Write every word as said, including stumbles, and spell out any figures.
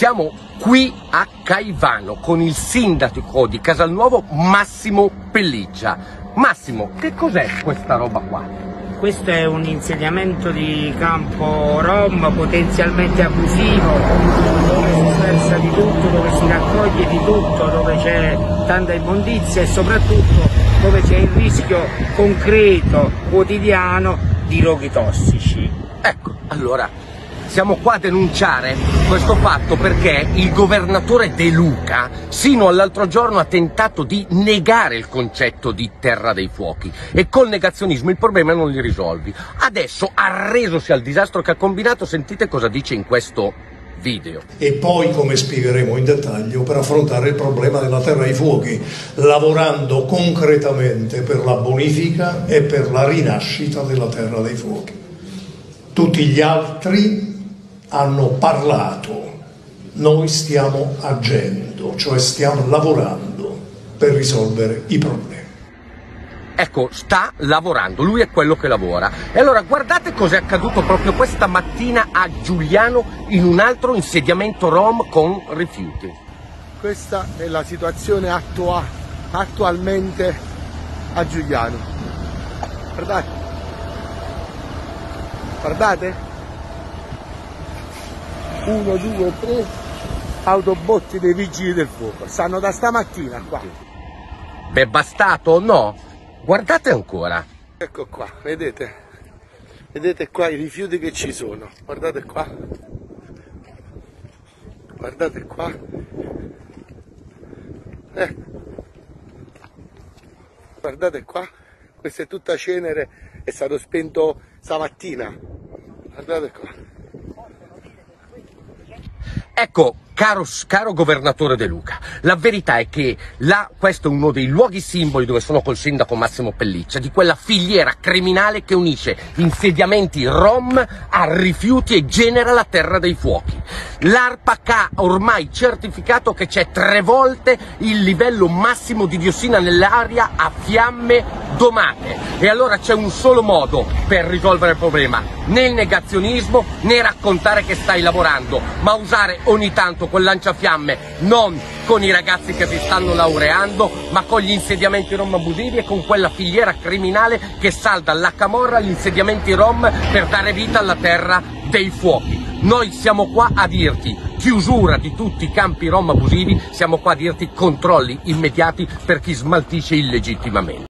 Siamo qui a Caivano con il sindaco di Casalnuovo Massimo Pelliccia. Massimo, che cos'è questa roba qua? Questo è un insediamento di campo rom potenzialmente abusivo, dove si sversa di tutto, dove si raccoglie di tutto, dove c'è tanta immondizia e soprattutto dove c'è il rischio concreto, quotidiano, di roghi tossici. Ecco, allora siamo qua a denunciare questo fatto perché il governatore De Luca sino all'altro giorno ha tentato di negare il concetto di terra dei fuochi e col negazionismo il problema non li risolvi. Adesso, arresosi al disastro che ha combinato, sentite cosa dice in questo video. E poi, come spiegheremo in dettaglio, per affrontare il problema della terra dei fuochi, lavorando concretamente per la bonifica e per la rinascita della terra dei fuochi. Tutti gli altri hanno parlato, noi stiamo agendo, cioè stiamo lavorando per risolvere i problemi. Ecco, sta lavorando, lui è quello che lavora. E allora guardate cos'è accaduto proprio questa mattina a Giuliano in un altro insediamento rom con rifiuti. Questa è la situazione attua, attualmente a Giuliano. Guardate, guardate. Uno, due, tre autobotti dei vigili del fuoco. Stanno da stamattina qua. Beh, bastato? No? Guardate ancora. Ecco qua, vedete? Vedete qua i rifiuti che ci sono. Guardate qua. Guardate qua. Eh. Guardate qua. Questa è tutta cenere. È stato spento stamattina. Guardate qua. Ecco, caro, caro governatore De Luca, la verità è che là, questo è uno dei luoghi simboli dove sono col sindaco Massimo Pelliccia, di quella filiera criminale che unisce insediamenti rom a rifiuti e genera la terra dei fuochi. L'ARPAC ha ormai certificato che c'è tre volte il livello massimo di diossina nell'aria a fiamme domate. E allora c'è un solo modo per risolvere il problema, né il negazionismo né raccontare che stai lavorando, ma usare ogni tanto quel lanciafiamme non con i ragazzi che si stanno laureando, ma con gli insediamenti rom abusivi e con quella filiera criminale che salda la camorra gli insediamenti rom per dare vita alla terra dei fuochi. Noi siamo qua a dirti chiusura di tutti i campi rom abusivi, siamo qua a dirti controlli immediati per chi smaltisce illegittimamente.